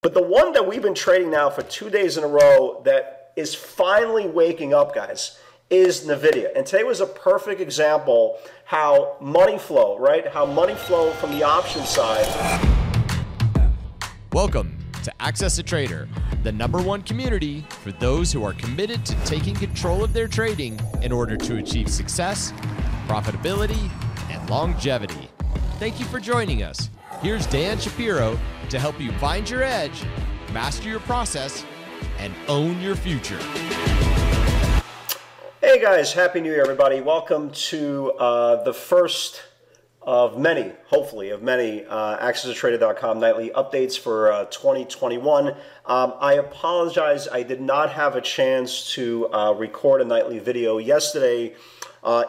But the one that we've been trading now for 2 days in a row that is finally waking up, guys, is Nvidia. And today was a perfect example how money flow, right? How money flow from the option side. Welcome to Access A Trader, the #1 community for those who are committed to taking control of their trading in order to achieve success, profitability, and longevity. Thank you for joining us. Here's Dan Shapiro to help you find your edge, master your process, and own your future. Hey guys, Happy New Year, everybody. Welcome to the first of many, hopefully, of many AccessATrader.com nightly updates for 2021. I apologize, I did not have a chance to record a nightly video yesterday.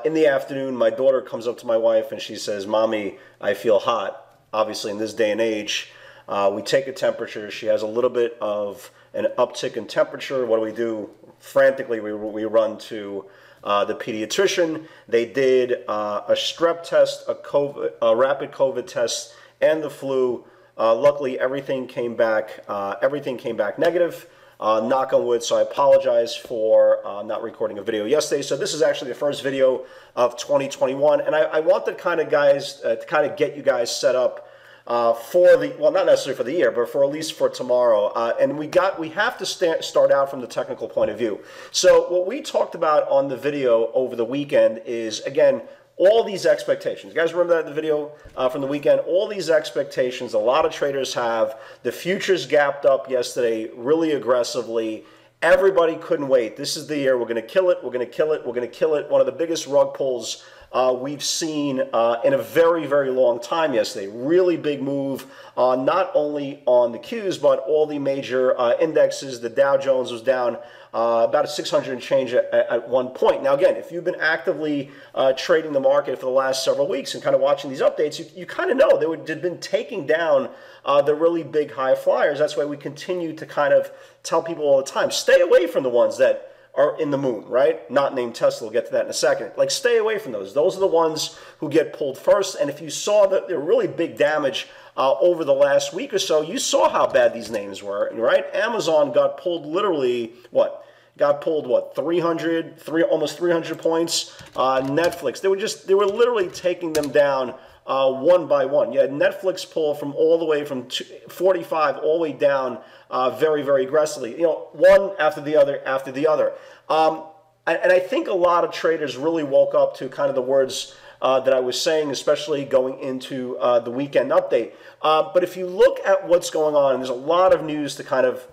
In the afternoon, my daughter comes up to my wife and she says, "Mommy, I feel hot." Obviously, in this day and age, we take a temperature. She has a little bit of an uptick in temperature. What do? Frantically, we run to the pediatrician. They did a strep test, a rapid COVID test, and the flu. Luckily, everything came back. Everything came back negative. Knock on wood. So I apologize for not recording a video yesterday. So this is actually the first video of 2021, and I wanted kind of guys to kind of get you guys set up for the, well, not necessarily for the year, but for at least for tomorrow. And we have to start out from the technical point of view. So what we talked about on the video over the weekend is, again, all these expectations. You guys remember that in the video from the weekend? All these expectations a lot of traders have. The futures gapped up yesterday really aggressively. Everybody couldn't wait. This is the year. We're going to kill it. We're going to kill it. We're going to kill it. One of the biggest rug pulls we've seen in a very, very long time yesterday. Really big move, not only on the Qs, but all the major indexes. The Dow Jones was down about 600 and change at one point. Now, again, if you've been actively trading the market for the last several weeks and kind of watching these updates, you kind of know they've been taking down the really big high flyers. That's why we continue to kind of tell people all the time, stay away from the ones that are in the moon, right? Not named Tesla. We'll get to that in a second. Like, stay away from those. Those are the ones who get pulled first. And if you saw the really big damage over the last week or so, you saw how bad these names were, right? Amazon got pulled literally, what? Got pulled, what, almost 300 points? Netflix, they were literally taking them down one by one. You had Netflix pull from all the way from 45 all the way down very, very aggressively. You know, one after the other after the other. And I think a lot of traders really woke up to kind of the words that I was saying, especially going into the weekend update. But if you look at what's going on, and there's a lot of news to kind of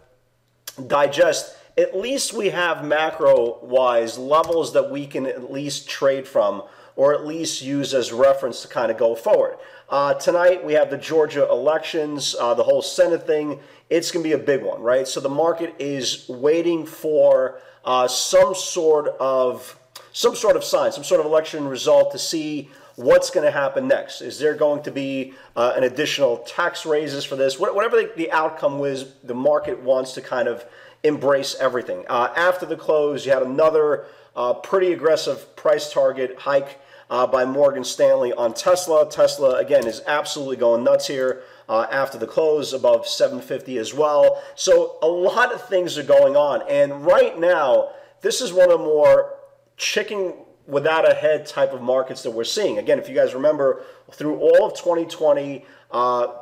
digest, at least we have macro-wise levels that we can at least trade from, or at least use as reference to kind of go forward. Tonight, we have the Georgia elections, the whole Senate thing. It's going to be a big one, right? So the market is waiting for some sort of sign, some sort of election result to see what's going to happen next. Is there going to be an additional tax raises for this? Whatever the outcome is, the market wants to kind of embrace everything. After the close, you had another pretty aggressive price target hike by Morgan Stanley on Tesla. Tesla, again, is absolutely going nuts here after the close, above 750 as well. So a lot of things are going on. And right now, this is one of the more chicken without a head type of markets that we're seeing. Again, if you guys remember, through all of 2020,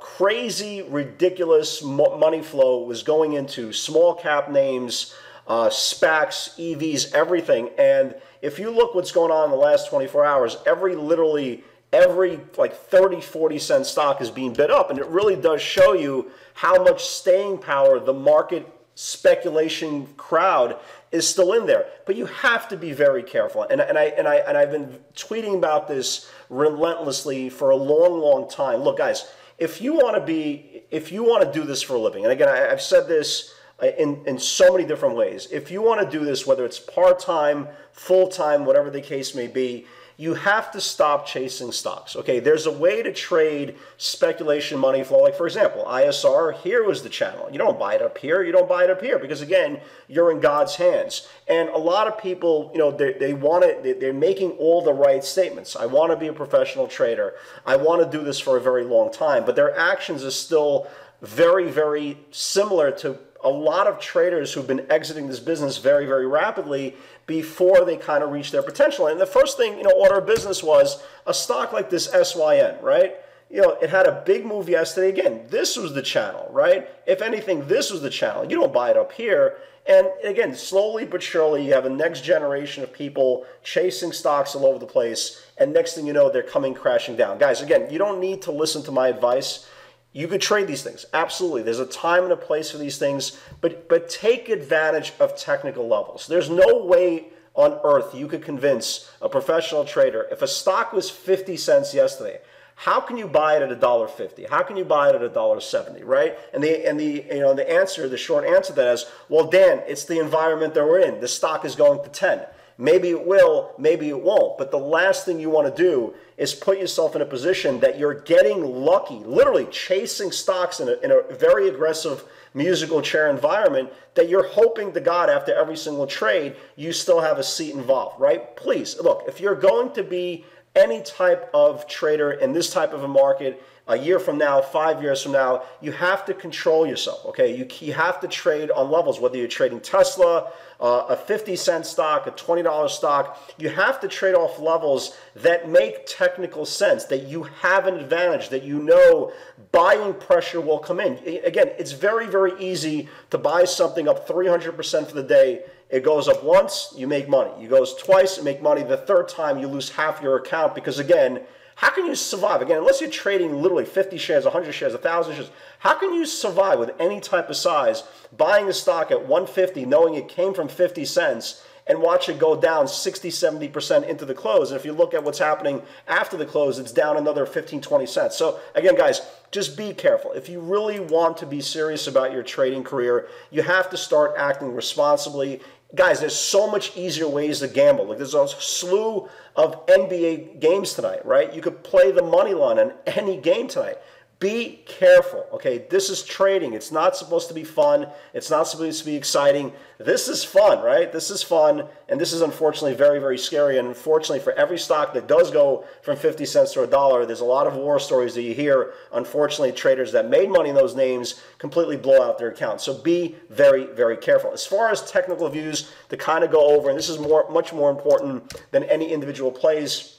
crazy, ridiculous money flow was going into small cap names, SPACs, EVs, everything. And if you look what's going on in the last 24 hours, literally every like 30, 40 cent stock is being bid up. And it really does show you how much staying power the market speculation crowd is still in there. But you have to be very careful. And I've been tweeting about this relentlessly for a long, long time. Look, guys, if you want to do this for a living, and again, I've said this in so many different ways. If you want to do this, whether it's part-time, full-time, whatever the case may be, you have to stop chasing stocks. Okay, there's a way to trade speculation money flow. Like, for example, ISR, here was the channel. You don't buy it up here. You don't buy it up here because, again, you're in God's hands. And a lot of people, you know, they want it. They're making all the right statements. I want to be a professional trader. I want to do this for a very long time. But their actions are still very, very similar to a lot of traders who've been exiting this business very, very rapidly before they kind of reach their potential. And the first thing, order of business was a stock like this SYN, right? It had a big move yesterday. Again, this was the channel, right? If anything, this was the channel. You don't buy it up here. And again, slowly but surely, you have a next generation of people chasing stocks all over the place. And next thing you know, they're coming crashing down. Guys, again, you don't need to listen to my advice. You could trade these things. Absolutely. There's a time and a place for these things, but take advantage of technical levels. There's no way on earth you could convince a professional trader, if a stock was 50 cents yesterday, how can you buy it at $1.50? How can you buy it at $1.70, right? And the answer, the short answer to that is, well, Dan, it's the environment that we're in. The stock is going to 10. Maybe it will, maybe it won't. But the last thing you want to do is put yourself in a position that you're getting lucky, literally chasing stocks in a very aggressive musical chair environment that you're hoping to God after every single trade, you still have a seat involved, right? Please, look, if you're going to be any type of trader in this type of a market, a year from now, 5 years from now, you have to control yourself, okay? You have to trade on levels, whether you're trading Tesla, a 50-cent stock, a $20 stock. You have to trade off levels that make technical sense, that you have an advantage, that buying pressure will come in. Again, it's very, very easy to buy something up 300% for the day. It goes up once, you make money. It goes twice, you make money. The third time, you lose half your account because, again, how can you survive? Again, unless you're trading literally 50 shares, 100 shares, 1,000 shares, how can you survive with any type of size buying a stock at 150, knowing it came from 50 cents, and watch it go down 60, 70% into the close? And if you look at what's happening after the close, it's down another 15, 20 cents. So again, guys, just be careful. If you really want to be serious about your trading career, you have to start acting responsibly. Guys, there's so much easier ways to gamble. Like, there's a slew of NBA games tonight, right? You could play the money line on any game tonight. Be careful, okay? This is trading. It's not supposed to be fun. It's not supposed to be exciting. This is fun, right? This is fun, and this is unfortunately very, very scary. And unfortunately, for every stock that does go from 50 cents to $1, there's a lot of war stories that you hear. Unfortunately, traders that made money in those names completely blow out their accounts. So be very, very careful. As far as technical views to kind of go over, and this is much more important than any individual plays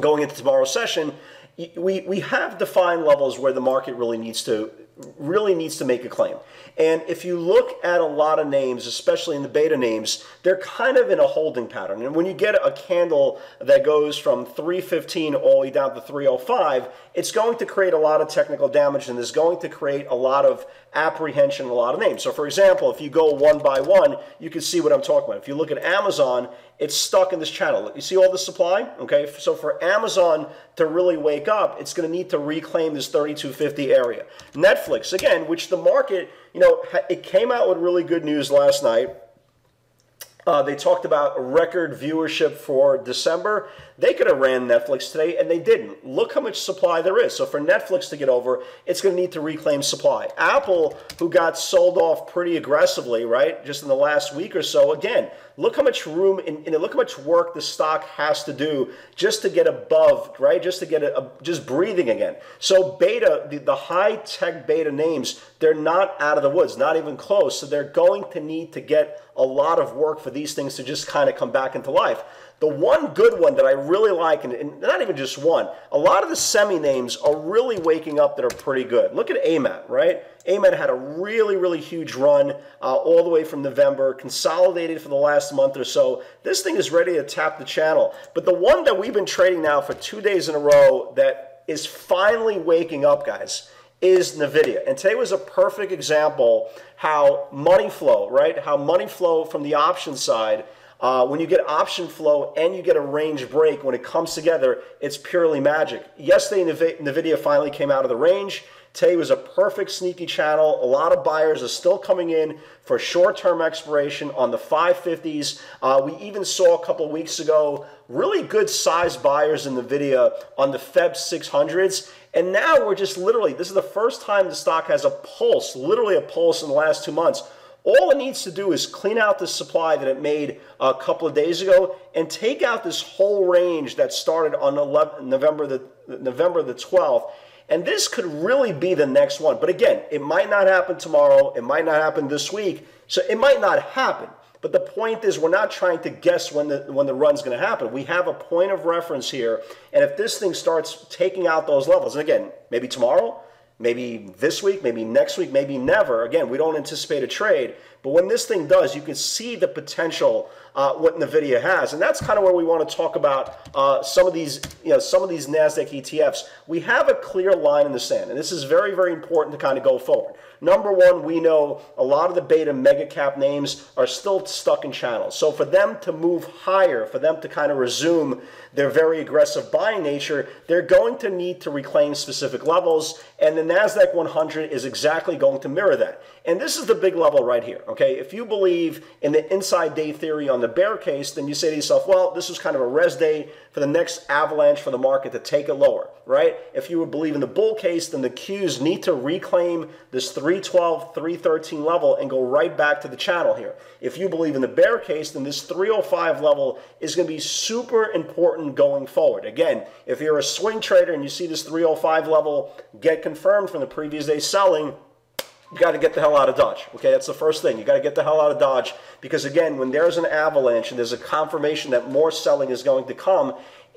going into tomorrow's session, we have defined levels where the market really needs to make a claim. And if you look at a lot of names, especially in the beta names, they're kind of in a holding pattern. And when you get a candle that goes from 315 all the way down to 305, it's going to create a lot of technical damage, and there's going to create a lot of apprehension in a lot of names. So for example, if you go one by one, you can see what I'm talking about. If you look at Amazon, it's stuck in this channel. Look, you see all the supply? Okay, so for Amazon to really wake up, it's going to need to reclaim this 3250 area. Netflix, again, which the market, it came out with really good news last night. They talked about record viewership for December. They could have ran Netflix today, and they didn't. Look how much supply there is. So for Netflix to get over, it's going to need to reclaim supply. Apple, who got sold off pretty aggressively, right, just in the last week or so, again, look how much room and look how much work the stock has to do just to get above, right, just to get just breathing again. So beta, the high-tech beta names, they're not out of the woods, not even close. So they're going to need to get a lot of work for these things to just kind of come back into life. The one good one that I really like, and not even just one, a lot of the semi names are really waking up that are pretty good. Look at AMAT, right? AMAT had a really, really huge run all the way from November, consolidated for the last month or so. This thing is ready to tap the channel. But the one that we've been trading now for 2 days in a row that is finally waking up, guys, is Nvidia. And today was a perfect example how money flow, right? How money flow from the option side, when you get option flow and you get a range break, when it comes together, it's purely magic. Yesterday, Nvidia finally came out of the range. Today was a perfect sneaky channel. A lot of buyers are still coming in for short-term expiration on the 550s. We even saw a couple weeks ago really good sized buyers in Nvidia on the Feb 600s. And now we're just literally, this is the first time the stock has a pulse, literally a pulse in the last 2 months. All it needs to do is clean out the supply that it made a couple of days ago and take out this whole range that started on November the 12th. And this could really be the next one. But again, it might not happen tomorrow. It might not happen this week. So it might not happen. But the point is, we're not trying to guess when the run's going to happen. We have a point of reference here. And if this thing starts taking out those levels, and again, maybe tomorrow, maybe this week, maybe next week, maybe never. Again, we don't anticipate a trade. But when this thing does, you can see the potential what NVIDIA has. And that's kind of where we want to talk about some of these NASDAQ ETFs. We have a clear line in the sand. And this is very, very important to kind of go forward. Number one, we know a lot of the beta mega cap names are still stuck in channels. So for them to move higher, for them to kind of resume their very aggressive buying nature, they're going to need to reclaim specific levels. And the NASDAQ 100 is exactly going to mirror that. And this is the big level right here, okay? If you believe in the inside day theory on the bear case, then you say to yourself, well, this was kind of a res day for the next avalanche for the market to take it lower, right? If you would believe in the bull case, then the Qs need to reclaim this 312, 313 level and go right back to the channel here. If you believe in the bear case, then this 305 level is going to be super important going forward. Again, if you're a swing trader and you see this 305 level get confirmed from the previous day selling, you got to get the hell out of Dodge. Okay, that's the first thing. You got to get the hell out of Dodge, because again, when there's an avalanche and there's a confirmation that more selling is going to come,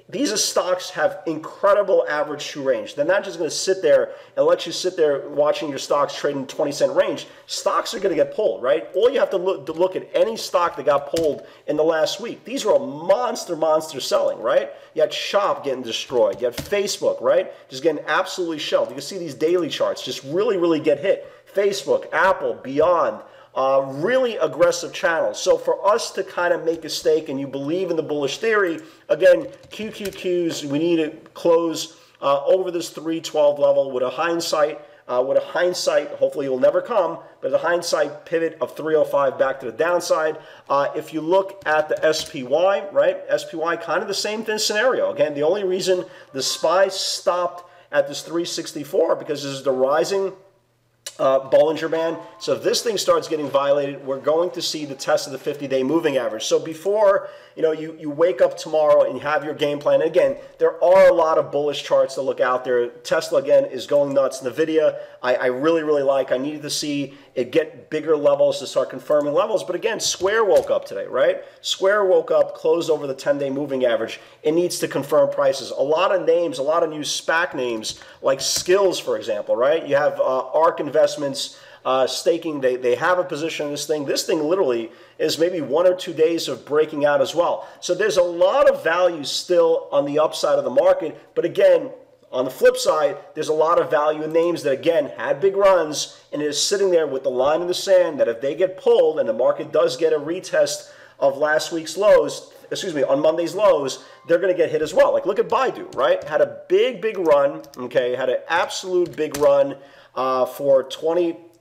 these stocks have incredible average true range. They're not just going to sit there and let you sit there watching your stocks trade in the 20-cent range. Stocks are going to get pulled, right? All you have to look at any stock that got pulled in the last week. These were a monster selling, right? You had Shop getting destroyed. You had Facebook, right? Just getting absolutely shelled. You can see these daily charts just really get hit. Facebook, Apple, Beyond. Really aggressive channels. So for us to kind of make a stake, and you believe in the bullish theory, again, QQQs, we need to close over this 312 level with a hindsight. Hopefully it will never come, but the hindsight pivot of 305 back to the downside. If you look at the SPY, right? SPY, kind of the same thin scenario. Again, the only reason the SPY stopped at this 364 because this is the rising Bollinger Band. So if this thing starts getting violated, we're going to see the test of the 50-day moving average. So before you wake up tomorrow and you have your game plan, and again, there are a lot of bullish charts to look out there. Tesla, again, is going nuts. NVIDIA, I really like. I needed to see it get bigger levels to start confirming levels. But again, Square woke up today, right? Square woke up, closed over the 10-day moving average. It needs to confirm prices. A lot of names, a lot of new SPAC names, like Skills, for example, right? You have ARK Investments staking. They have a position in this thing. This thing literally is maybe 1 or 2 days of breaking out as well. So there's a lot of value still on the upside of the market. But again, on the flip side, there's a lot of value in names that, again, had big runs and is sitting there with the line in the sand that if they get pulled and the market does get a retest of last week's lows, excuse me, on Monday's lows, they're going to get hit as well. Like, look at Baidu, right? Had a big run, okay? Had an absolute big run for 2020.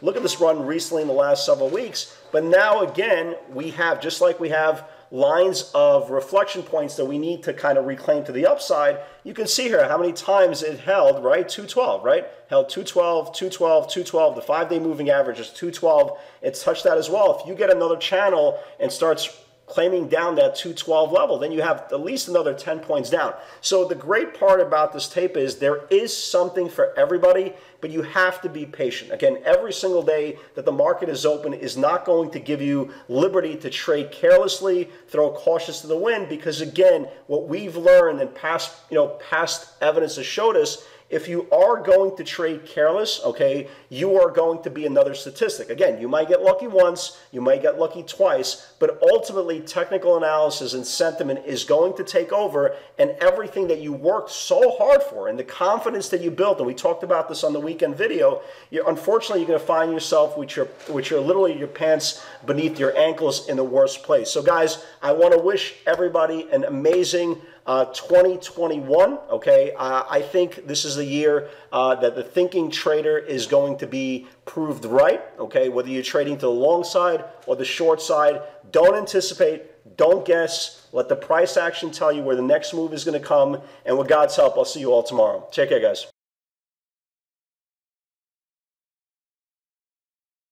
Look at this run recently in the last several weeks. But now, again, we have, just like we have lines of reflection points that we need to kind of reclaim to the upside, you can see here how many times it held, right? 212, right? Held 212, 212, 212. The 5-day moving average is 212. It's touched that as well. If you get another channel and starts claiming down that 212 level, then you have at least another 10 points down. So the great part about this tape is there is something for everybody, but you have to be patient. Again, every single day that the market is open is not going to give you liberty to trade carelessly, throw caution to the wind, because again, what we've learned and past evidence has showed us, if you are going to trade careless, okay, you are going to be another statistic. Again, you might get lucky once, you might get lucky twice, but ultimately technical analysis and sentiment is going to take over, and everything that you worked so hard for and the confidence that you built, and we talked about this on the weekend video, unfortunately you're going to find yourself with your literally your pants beneath your ankles in the worst place. So guys, I want to wish everybody an amazing 2021, okay? I think this is the year that the thinking trader is going to be proved right, okay? Whether you're trading to the long side or the short side, don't anticipate, don't guess. Let the price action tell you where the next move is going to come. And with God's help, I'll see you all tomorrow. Take care, guys.